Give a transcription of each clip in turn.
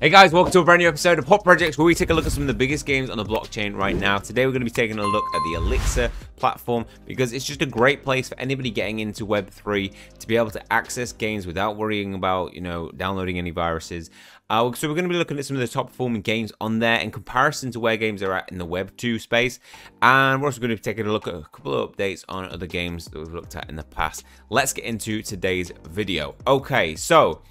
Hey guys, welcome to a brand new episode of Hot Projects, where we take a look at some of the biggest games on the blockchain right now. Today we're going to be taking a look at the Elixir platform, because it's just a great place for anybody getting into Web3 to be able to access games without worrying about, you know, downloading any viruses. So we're going to be looking at some of the top performing games on there in comparison to where games are at in the Web 2 space. And we're also going to be taking a look at a couple of updates on other games that we've looked at in the past. Let's get into today's video. Okay, so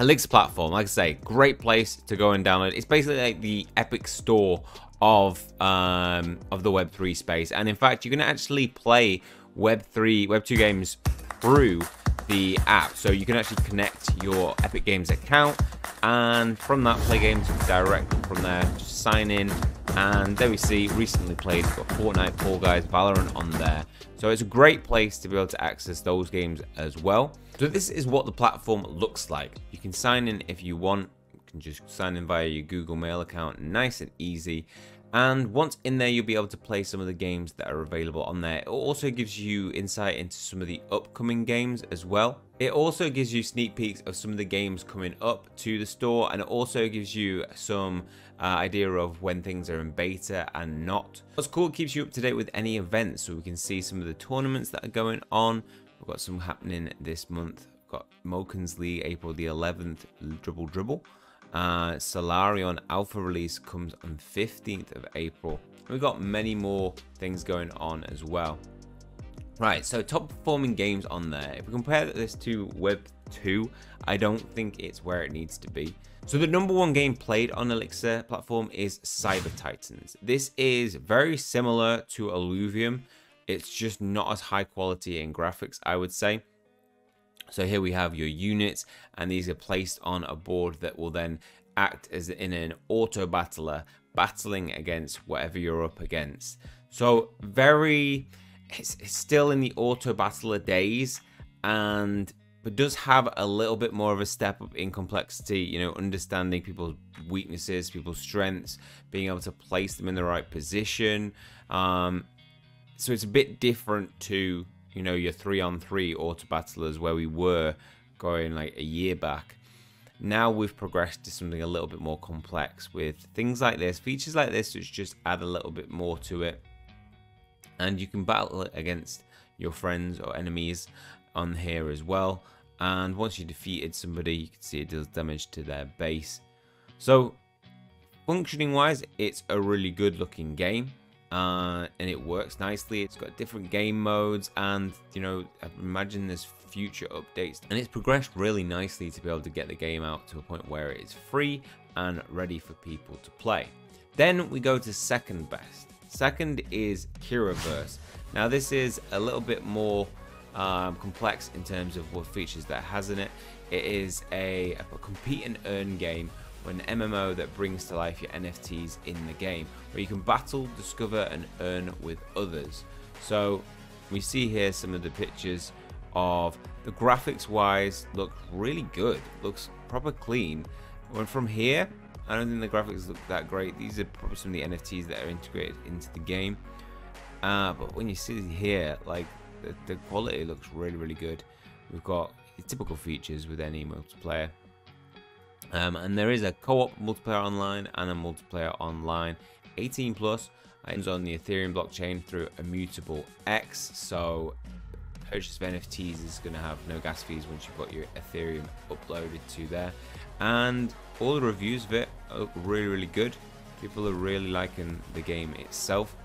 Elixir platform, like I say, great place to go and download. It's basically like the Epic Store of the Web3 space. And in fact, you can actually play Web2 games through the app. So you can actually connect your Epic Games account, and from that, play games directly from there. Just sign in, and there we see recently played. We've got Fortnite, Fall Guys, Valorant on there. So it's a great place to be able to access those games as well. So this is what the platform looks like. You can sign in if you want. You can just sign in via your Google Mail account, nice and easy. And once in there, you'll be able to play some of the games that are available on there. It also gives you insight into some of the upcoming games as well. It also gives you sneak peeks of some of the games coming up to the store, and it also gives you some idea of when things are in beta and not. What's cool, it keeps you up to date with any events, so we can see some of the tournaments that are going on. We've got some happening this month. We've got Moken's League, April the 11th, Dribble Dribble. Solarion alpha release comes on 15th of April. We've got many more things going on as well. Right, so top performing games on there. If we compare this to Web 2, I don't think it's where it needs to be. So the number one game played on Elixir platform is Cyber Titans. This is very similar to Alluvium. It's just not as high quality in graphics, I would say. So here we have your units, and these are placed on a board that will then act as in an auto battler, battling against whatever you're up against. So it's still in the auto battler days, but does have a little bit more of a step up in complexity, you know, understanding people's weaknesses, people's strengths, being able to place them in the right position. So it's a bit different to, you know, your 3-on-3 auto battlers where we were going like a year back. Now we've progressed to something a little bit more complex with things like this, features like this, which just add a little bit more to it. And you can battle it against your friends or enemies on here as well. And once you defeated somebody, you can see it deals damage to their base. So functioning wise, it's a really good looking game. And it works nicely. It's got different game modes, and you know, I imagine there's future updates, and it's progressed really nicely to be able to get the game out to a point where it's free and ready for people to play. Then we go to second best. Second is Kiraverse. Now this is a little bit more complex in terms of what features that has in it. It is a compete and earn game, an MMO that brings to life your NFTs in the game, where you can battle, discover, and earn with others. So we see here some of the pictures of the graphics wise look really good, looks proper clean. And from here, I don't think the graphics look that great. These are probably some of the NFTs that are integrated into the game. But when you see here, like the quality looks really, really good. We've got the typical features with any multiplayer. And there is a co-op multiplayer online and a multiplayer online 18+. It's on the Ethereum blockchain through Immutable X, so purchase of NFTs is going to have no gas fees once you've got your Ethereum uploaded to there. And all the reviews of it look really, really good. People are really liking the game itself,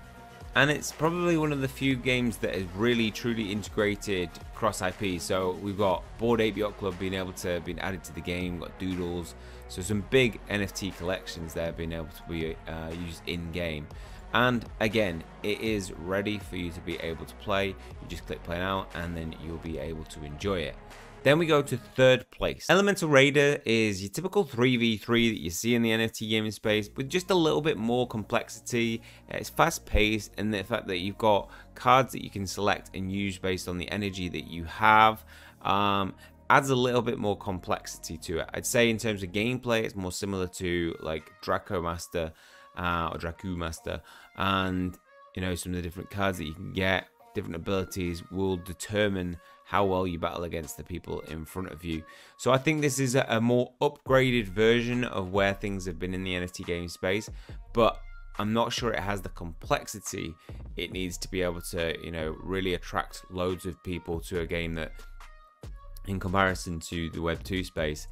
and it's probably one of the few games that is really truly integrated cross IP. So we've got Board Ape Yacht Club being added to the game. We've got Doodles, so some big NFT collections there being able to be used in game. And again, it is ready for you to be able to play. You just click play now, and then you'll be able to enjoy it. Then we go to third place. Elemental Raider is your typical 3v3 that you see in the NFT gaming space, with just a little bit more complexity. It's fast paced, and the fact that you've got cards that you can select and use based on the energy that you have adds a little bit more complexity to it. I'd say in terms of gameplay, it's more similar to like Draco Master or Dracoo Master, and you know, some of the different cards that you can get, different abilities will determine how well you battle against the people in front of you. So I think this is a more upgraded version of where things have been in the NFT game space, but I'm not sure it has the complexity it needs to be able to, you know, really attract loads of people to a game that, in comparison to the Web 2 space,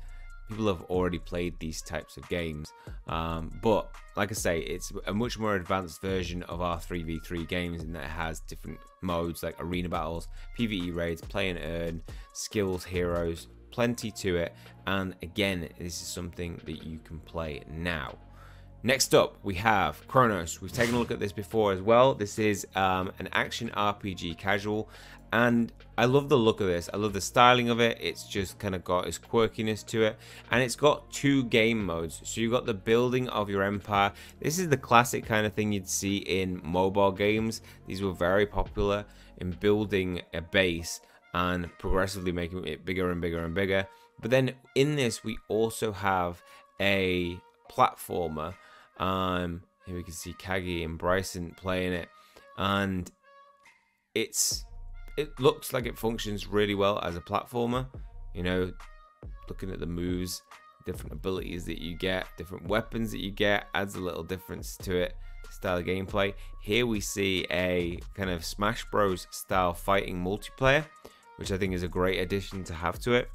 people have already played these types of games. But like I say, it's a much more advanced version of our 3v3 games, and that has different modes like arena battles, PvE raids, play and earn, skills, heroes, plenty to it. And again, this is something that you can play now. Next up, we have Chronos. We've taken a look at this before as well. This is an action RPG casual, and I love the look of this. I love the styling of it. It's just kind of got its quirkiness to it, and it's got two game modes. So you've got the building of your empire. This is the classic kind of thing you'd see in mobile games. These were very popular in building a base and progressively making it bigger and bigger and bigger. But then in this, we also have a platformer. Here we can see Kagi and Bryson playing it, and it looks like it functions really well as a platformer. You know, looking at the moves, different abilities that you get, different weapons that you get, adds a little difference to it, style of gameplay. Here we see a kind of Smash Bros style fighting multiplayer, which I think is a great addition to have to it.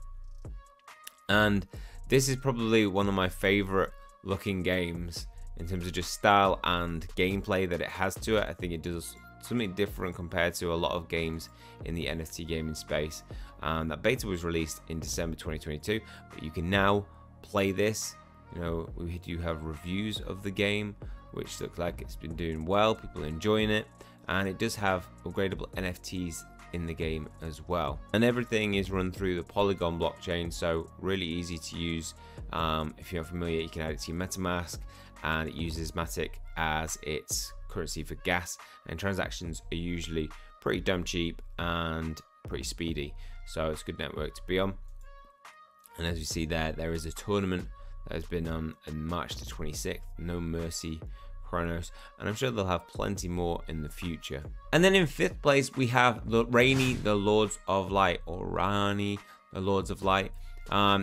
And this is probably one of my favorite looking games in terms of just style and gameplay that it has to it. I think it does something different compared to a lot of games in the NFT gaming space. That beta was released in December 2022, but you can now play this. You know, we do have reviews of the game, which look like it's been doing well, people are enjoying it, and it does have upgradable NFTs in the game as well. And everything is run through the Polygon blockchain, so really easy to use. If you're not familiar, you can add it to your MetaMask, and it uses Matic as its currency for gas, and transactions are usually pretty dumb cheap and pretty speedy, so it's a good network to be on. And as you see there, there is a tournament that has been on March the 26th, No Mercy Chronos, and I'm sure they'll have plenty more in the future. And then in 5th place, we have the Raini, the Lords of Light, or Rani, the Lords of Light.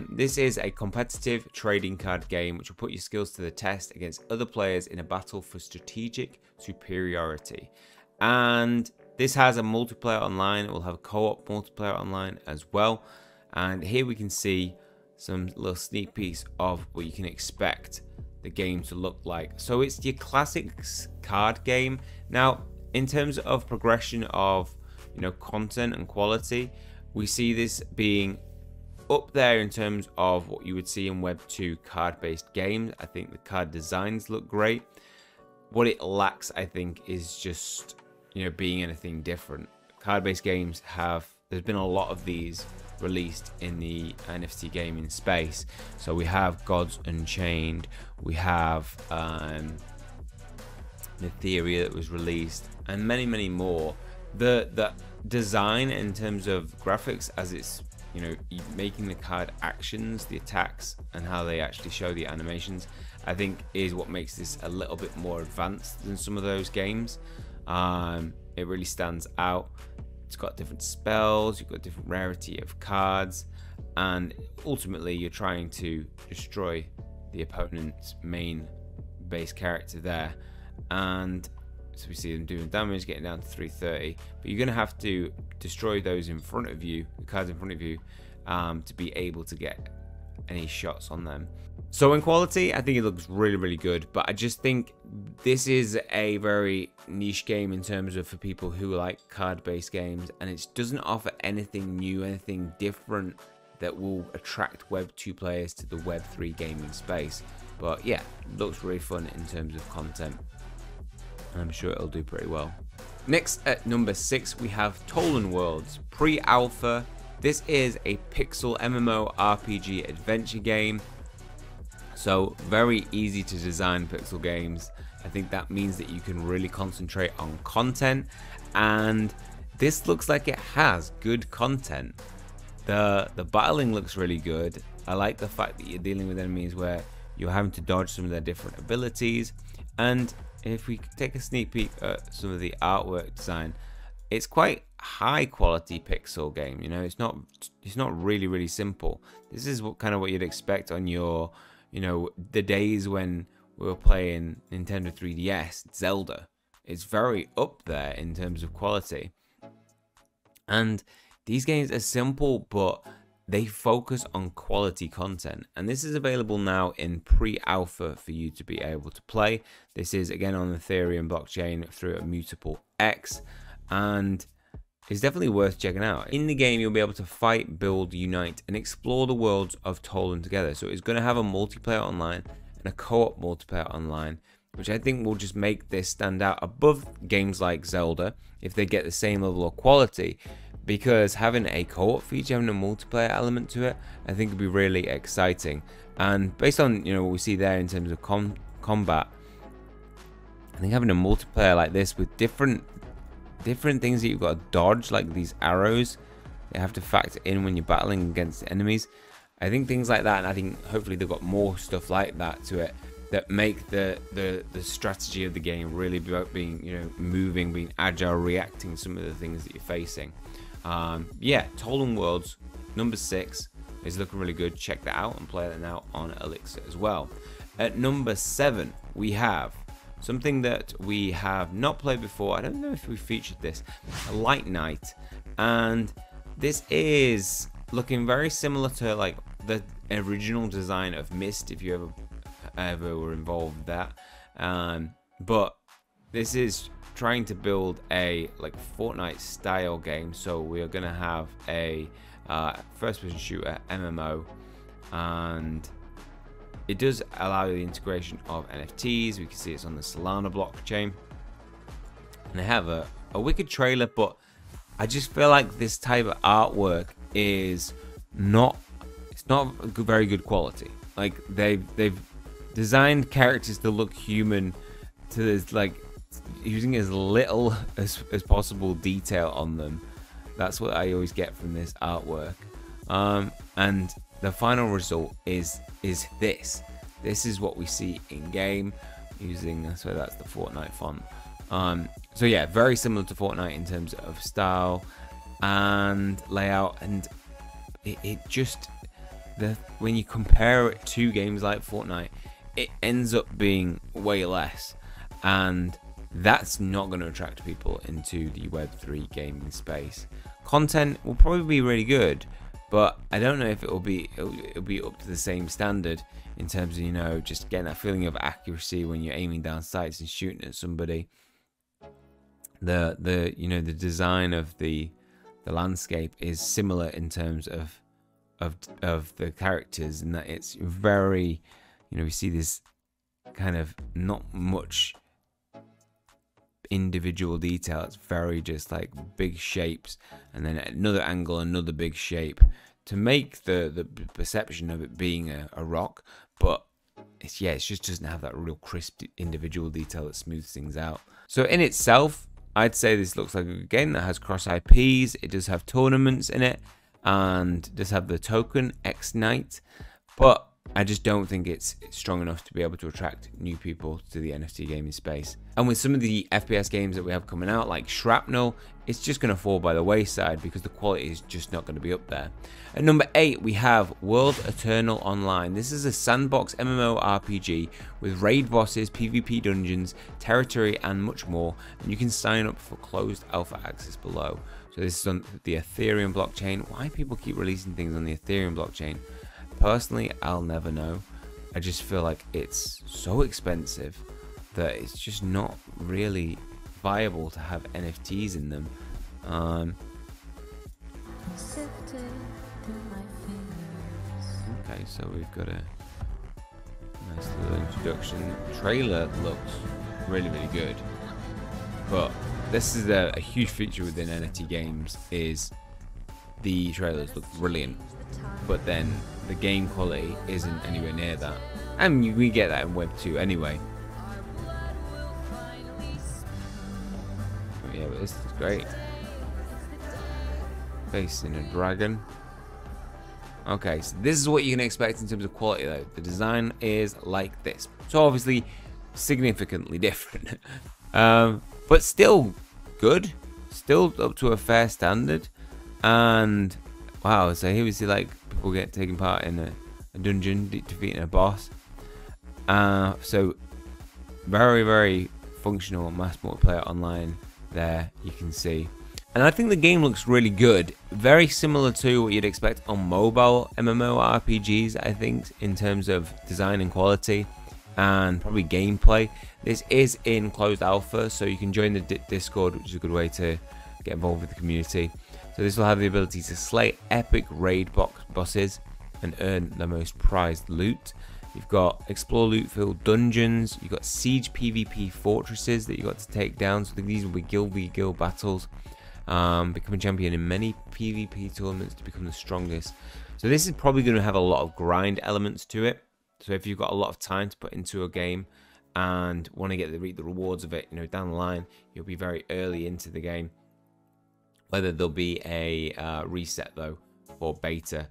This is a competitive trading card game which will put your skills to the test against other players in a battle for strategic superiority. And this has a multiplayer online. It will have a co-op multiplayer online as well. And here we can see some little sneak peeks of what you can expect the game to look like. So it's your classic card game. Now, in terms of progression of, you know, content and quality, we see this being up there in terms of what you would see in Web 2 card-based games. I think the card designs look great. What it lacks, I think, is just, you know, being anything different. Card-based games have, there's been a lot of these released in the NFT gaming space. So we have Gods Unchained, we have Etheria that was released, and many, many more. The design in terms of graphics, as it's, you know, making the card actions, the attacks, and how they actually show the animations, I think is what makes this a little bit more advanced than some of those games. It really stands out. It's got different spells, you've got different rarity of cards, and ultimately you're trying to destroy the opponent's main base character there. And so we see them doing damage, getting down to 330, but you're going to have to destroy those in front of you, the cards in front of you, to be able to get any shots on them. So in quality, I think it looks really, really good, but I just think this is a very niche game in terms of for people who like card-based games, and it doesn't offer anything new, anything different that will attract Web 2 players to the Web 3 gaming space. But yeah, looks really fun in terms of content, and I'm sure it'll do pretty well. Next at number 6, we have Tollan Worlds, pre-alpha. This is a pixel MMORPG adventure game, so very easy to design pixel games. I think that means that you can really concentrate on content, and this looks like it has good content. The battling looks really good. I like the fact that you're dealing with enemies where you're having to dodge some of their different abilities. And if we take a sneak peek at some of the artwork design, it's quite high quality pixel game. You know, it's not really simple. This is what kind of what you'd expect on your, you know, the days when we were playing Nintendo 3DS, Zelda. It's very up there in terms of quality. And these games are simple, but they focus on quality content. And this is available now in pre-alpha for you to be able to play. This is, again, on the Ethereum blockchain through Immutable X. And it's definitely worth checking out. In the game, you'll be able to fight, build, unite, and explore the worlds of Tollan together. So it's going to have a multiplayer online and a co-op multiplayer online, which I think will just make this stand out above games like Zelda if they get the same level of quality, because having a co-op feature, having a multiplayer element to it, I think would be really exciting. And based on, you know, what we see there in terms of combat, I think having a multiplayer like this with different things that you've got to dodge, like these arrows you have to factor in when you're battling against enemies, I think things like that, and I think hopefully they've got more stuff like that to it that make the strategy of the game really about being, you know, moving, being agile, reacting to some of the things that you're facing. Yeah, Tollan Worlds number 6 is looking really good. Check that out and play that now on Elixir as well. At number 7, we have something that we have not played before. I don't know if we featured this, Lightnite, and this is looking very similar to like the original design of Myst, if you ever were involved with that, but this is trying to build a like Fortnite style game. So we are gonna have a first person shooter MMO, and it does allow the integration of NFTs. We can see it's on the Solana blockchain, and they have a wicked trailer, but I just feel like this type of artwork is not very good quality. Like they've designed characters to look human, to this, like using as little as possible detail on them. That's what I always get from this artwork, and the final result is this is what we see in game using, so that's the Fortnite font. So yeah, very similar to Fortnite in terms of style and layout, and it just, when you compare it to games like Fortnite, it ends up being way less, and that's not going to attract people into the Web3 gaming space. Content will probably be really good, but I don't know if it'll be up to the same standard in terms of, you know, just getting that feeling of accuracy when you're aiming down sights and shooting at somebody. The you know, the design of the landscape is similar in terms of the characters, and that it's very, you know, we see this kind of not much individual detail. It's very just like big shapes, and then at another angle, another big shape to make the perception of it being a rock. But it's, yeah, it just doesn't have that real crisp individual detail that smooths things out. So in itself, I'd say this looks like a good game that has cross IPs. It does have tournaments in it, and does have the token X-Knight, but I just don't think it's strong enough to be able to attract new people to the NFT gaming space. And with some of the FPS games that we have coming out, like Shrapnel, it's just going to fall by the wayside because the quality is just not going to be up there. At number 8, we have World Eternal Online. This is a sandbox MMORPG with raid bosses, PvP dungeons, territory, and much more. And you can sign up for closed alpha access below. So this is on the Ethereum blockchain. Why people keep releasing things on the Ethereum blockchain? Personally, I'll never know. I just feel like it's so expensive that it's just not really viable to have NFTs in them. Okay, so we've got a nice little introduction. The trailer looks really good, but this is a huge feature within NFT games, is the trailers look brilliant, but then the game quality isn't anywhere near that. And we get that in Web 2 anyway. But yeah, but this is great. Facing a dragon. Okay, so this is what you can expect in terms of quality though. The design is like this. So obviously, significantly different. But still good. still up to a fair standard. And wow, so here we see like people get taking part in a dungeon, defeating a boss. So very, very functional mass multiplayer online there, you can see. And I think the game looks really good, very similar to what you'd expect on mobile MMORPGs, I think, in terms of design and quality and probably gameplay. This is in closed alpha, so you can join the Discord, which is a good way to get involved with the community. So this will have the ability to slay epic raid bosses and earn the most prized loot. You've got explore loot-filled dungeons, you've got siege PvP fortresses that you've got to take down, so these will be guild v guild battles. Become a champion in many PvP tournaments to become the strongest. So this is probably going to have a lot of grind elements to it. So if you've got a lot of time to put into a game and want to get to reap the rewards of it, you know, down the line, you'll be very early into the game. Whether there'll be a reset though, or beta,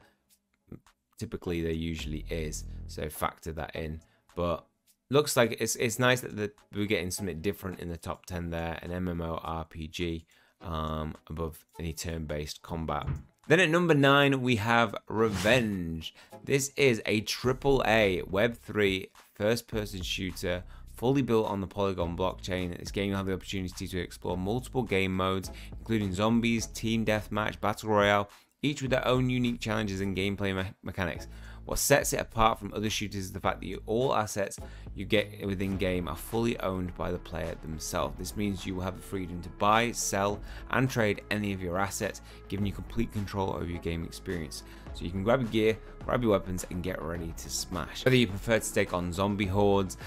typically there usually is. So factor that in. But looks like it's nice that we're getting something different in the top 10 there, an MMORPG. Above any turn-based combat. Then at number 9 we have Revenge. This is a AAA Web3 first-person shooter fully built on the Polygon blockchain. In this game you'll have the opportunity to explore multiple game modes, including zombies, team deathmatch, battle royale, each with their own unique challenges and gameplay mechanics. What sets it apart from other shooters is the fact that all assets you get within game are fully owned by the player themselves. This means you will have the freedom to buy, sell, and trade any of your assets, giving you complete control over your game experience. So you can grab your gear, grab your weapons, and get ready to smash. Whether you prefer to take on zombie hordes,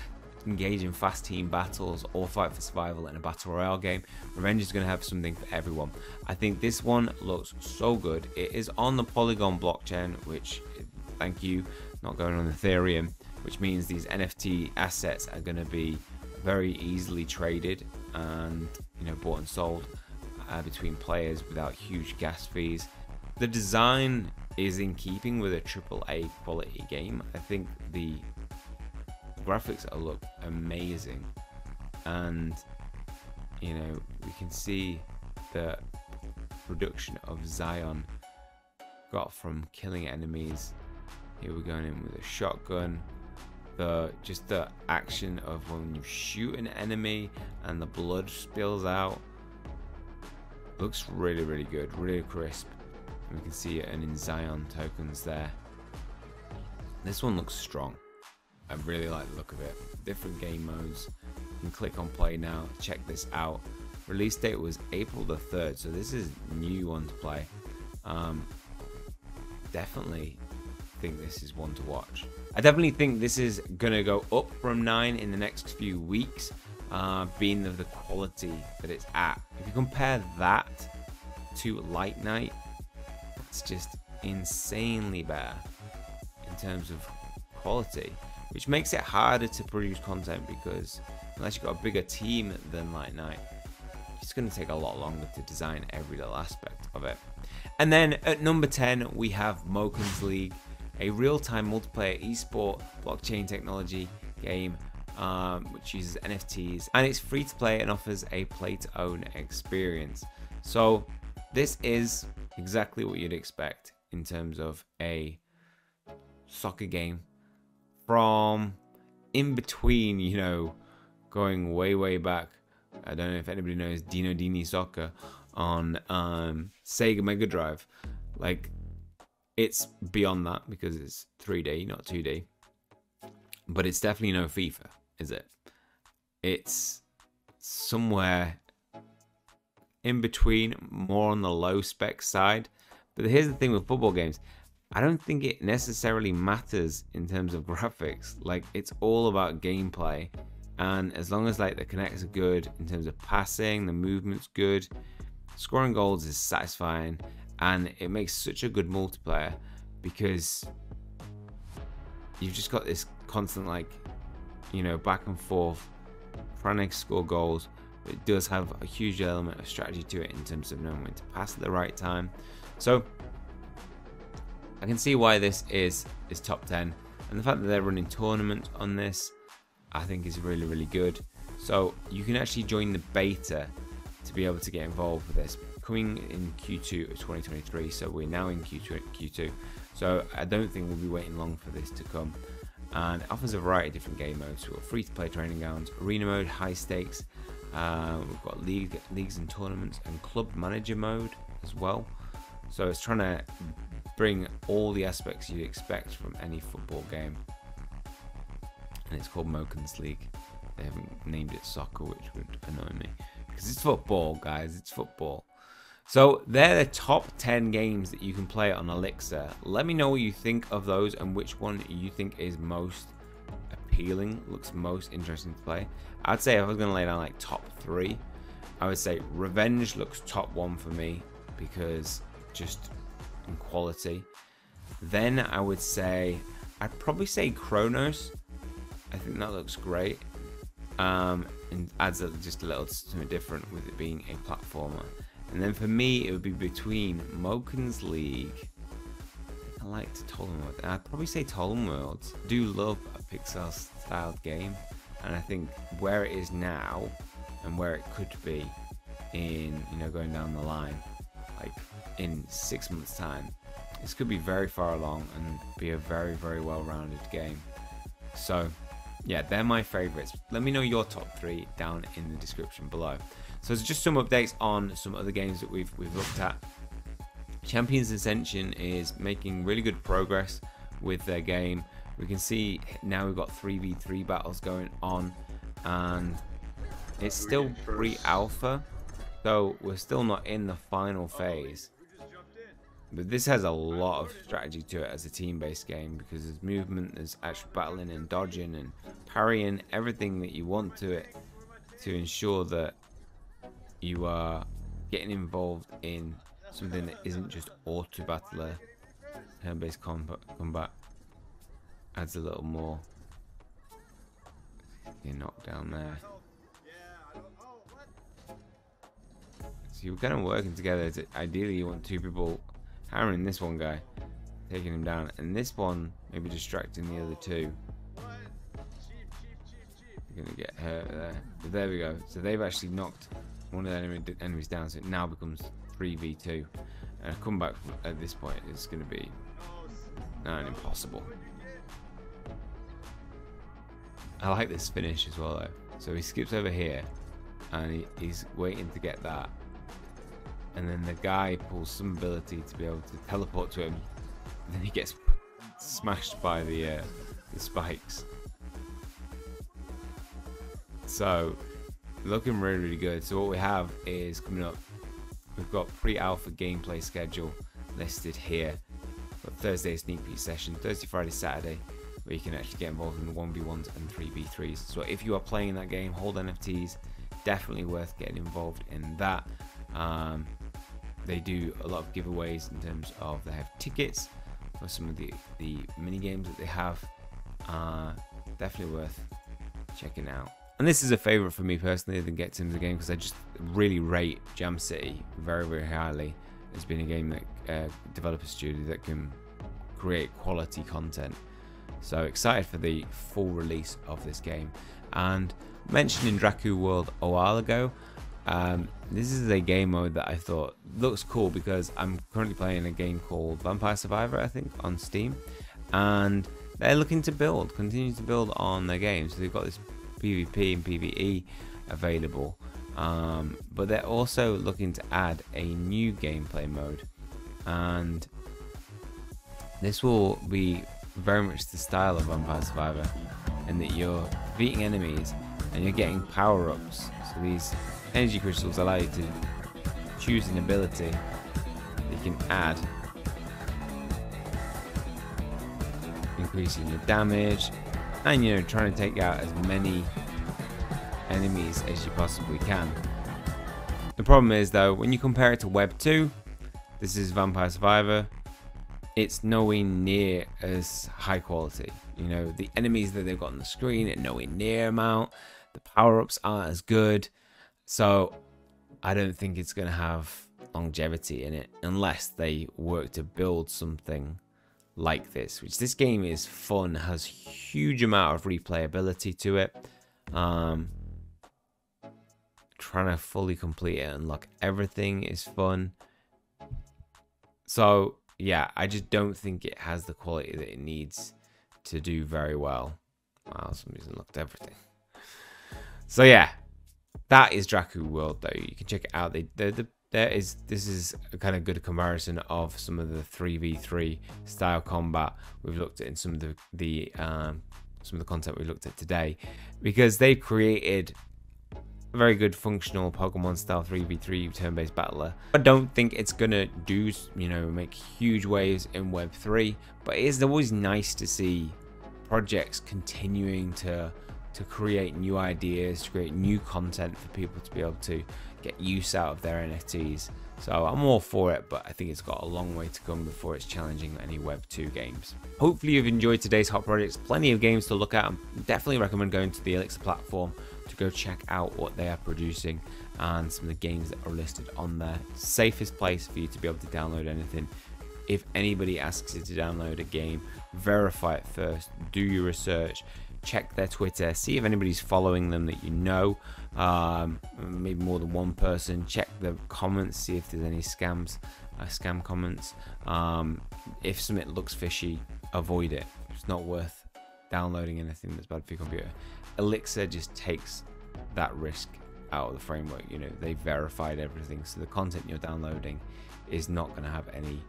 engage in fast team battles, or fight for survival in a battle royale game, Revenge is going to have something for everyone. I think this one looks so good. It is on the Polygon blockchain, which, thank you, not going on Ethereum, which means these NFT assets are going to be very easily traded and, you know, bought and sold between players without huge gas fees. The design is in keeping with a AAA quality game. I think the graphics look amazing, and you know, we can see the production of Zion got from killing enemies. Here we're going in with a shotgun, just the action of when you shoot an enemy and the blood spills out looks really, really good, really crisp, and we can see it earning Zion tokens there. This one looks strong. I really like the look of it. Different game modes. You can click on play now, check this out. Release date was April the 3rd, so this is a new one to play. Definitely think this is one to watch. I definitely think this is going to go up from 9 in the next few weeks, being of the quality that it's at. If you compare that to Lightnite, it's just insanely better in terms of quality, which makes it harder to produce content, because unless you've got a bigger team than Lightnite, it's going to take a lot longer to design every little aspect of it. And then at number 10 we have Moken's League, a real-time multiplayer esport blockchain technology game which uses NFTs, and it's free to play and offers a play-to-own experience. So this is exactly what you'd expect in terms of a soccer game from in between, you know, going way back. I don't know if anybody knows Dino Dini Soccer on Sega Mega Drive. Like, it's beyond that because it's 3D, not 2D. But it's definitely no FIFA, is it? It's somewhere in between, more on the low spec side. But here's the thing with football games. I don't think it necessarily matters in terms of graphics. Like, it's all about gameplay, and as long as like the connects are good in terms of passing, the movement's good, scoring goals is satisfying, and it makes such a good multiplayer because you've just got this constant, like, you know, back and forth trying to score goals. But it does have a huge element of strategy to it in terms of knowing when to pass at the right time. So I can see why this is top 10, and the fact that they're running tournaments on this I think is really, really good. So you can actually join the beta to be able to get involved with this. Coming in Q2 of 2023, so we're now in Q2, so I don't think we'll be waiting long for this to come. And it offers a variety of different game modes. We've got free-to-play training grounds, arena mode, high stakes. We've got leagues and tournaments, and club manager mode as well. So it's trying to bring all the aspects you'd expect from any football game. And it's called Moken's League. They haven't named it soccer, which would annoy me, because it's football, guys. It's football. So they're the top 10 games that you can play on Elixir. Let me know what you think of those and which one you think is most appealing, looks most interesting to play. I'd say if I was going to lay down like top 3, I would say Revenge looks top 1 for me, because just in quality. Then I would say, I'd probably say Chronos. I think that looks great, and adds just a little something different with it being a platformer. And then for me, it would be between Moken's League. I like Tollan Worlds. I'd probably say Tollan Worlds. I do love a pixel-styled game, and I think where it is now and where it could be in, you know, going down the line, like in 6 months' time, this could be very far along and be a very, very well-rounded game. So, yeah, they're my favorites. Let me know your top 3 down in the description below. So it's just some updates on some other games that we've looked at. Champions Ascension is making really good progress with their game. We can see now we've got 3v3 battles going on, and it's still pre-alpha, though we're still not in the final phase. But this has a lot of strategy to it as a team-based game, because there's movement, there's actual battling and dodging and parrying, everything that you want to it, to ensure that you are getting involved in something that isn't just auto-battler. Turn-based combat adds a little more. You're knocked down there. So you're kind of working together. Ideally, you want 2 people hammering this one guy, taking him down, and this one maybe distracting the other 2. You're gonna get hurt there. But there we go. So they've actually knocked one of the enemies down, so it now becomes 3v2. And a comeback at this point is gonna be nigh impossible. I like this finish as well though. So he skips over here, and he's waiting to get that. And then the guy pulls some ability to be able to teleport to him. And then he gets smashed by the spikes. So, looking really, really good. So what we have is coming up, we've got pre-alpha gameplay schedule listed here. But Thursday sneak peek session, Thursday, Friday, Saturday, where you can actually get involved in the 1v1s and 3v3s. So if you are playing that game, hold NFTs, definitely worth getting involved in that. They do a lot of giveaways in terms of they have tickets for some of the mini games that they have. Definitely worth checking out. And this is a favorite for me personally than Get Sims the game, because I just really rate Jam City very, very highly. It's been a game that developer studio that can create quality content. So excited for the full release of this game. And mentioned in Dracoo World a while ago. This is a game mode that I thought looks cool, because I'm currently playing a game called Vampire Survivor, I think, on Steam, and they're looking to continue to build on their game. So they've got this PvP and PvE available, but they're also looking to add a new gameplay mode, and this will be very much the style of Vampire Survivor, in that you're beating enemies and you're getting power-ups. So these energy crystals allow you to choose an ability that you can add, increasing your damage, and, you know, trying to take out as many enemies as you possibly can. The problem is though, when you compare it to Web 2, this is Vampire Survivor, it's nowhere near as high quality. You know, the enemies that they've got on the screen are nowhere near amount, the power-ups aren't as good. So I don't think it's going to have longevity in it unless they work to build something like this, which this game is fun, has huge amount of replayability to it. trying to fully complete it and unlock everything is fun. So yeah, I just don't think it has the quality that it needs to do very well. Wow, somebody's unlocked everything. So yeah, that is Dracoo World though. You can check it out. This is a kind of good comparison of some of the 3v3 style combat we've looked at in some of the content we looked at today, because they've created a very good functional Pokemon style 3v3 turn-based battler. I don't think it's gonna do, you know, make huge waves in Web3, but it is always nice to see projects continuing to create new ideas, to create new content for people to be able to get use out of their NFTs. So I'm all for it, but I think it's got a long way to come before it's challenging any Web 2 games. Hopefully you've enjoyed today's hot projects. Plenty of games to look at. I definitely recommend going to the Elixir platform to go check out what they are producing and some of the games that are listed on there. Safest place for you to be able to download anything. If anybody asks you to download a game, verify it first, do your research, check their Twitter, see if anybody's following them that you know, maybe more than one person, check the comments, see if there's any scams, scam comments. If something looks fishy, avoid it. It's not worth downloading anything that's bad for your computer. Elixir just takes that risk out of the framework. You know, they verified everything, so the content you're downloading is not going to have any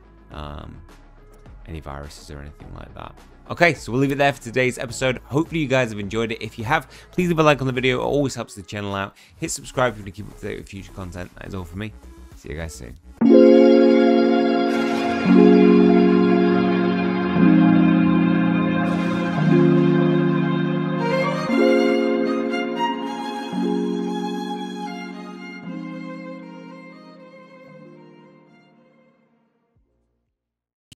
viruses or anything like that. Okay, so we'll leave it there for today's episode. Hopefully you guys have enjoyed it. If you have, please leave a like on the video. It always helps the channel out. Hit subscribe if you want to keep up to date with future content. That is all for me. See you guys soon.